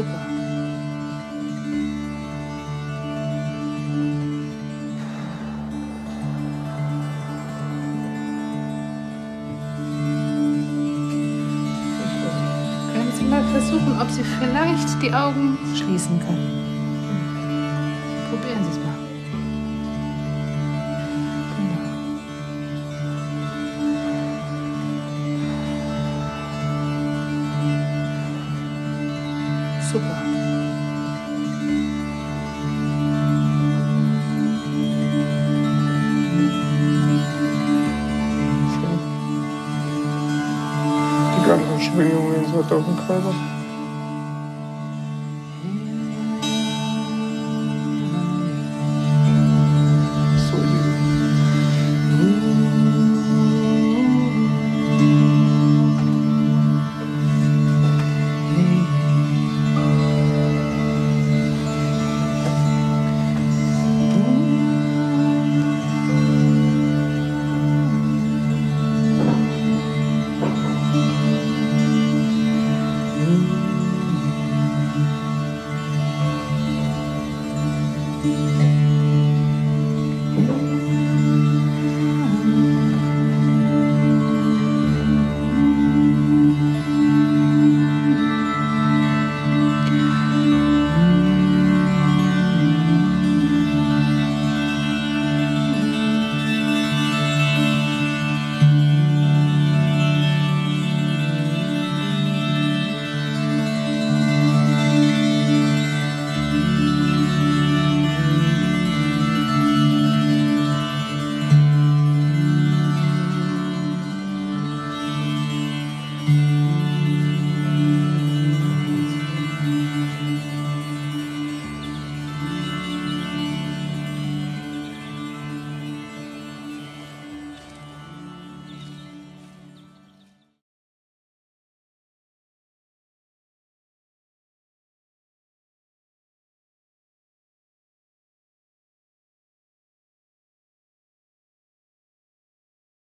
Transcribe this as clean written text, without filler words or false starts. Zucker. Können Sie mal versuchen, ob Sie vielleicht die Augen schließen können? Probieren Sie es mal. Super. Die ganzen Schwingungen sind auf dem Körper.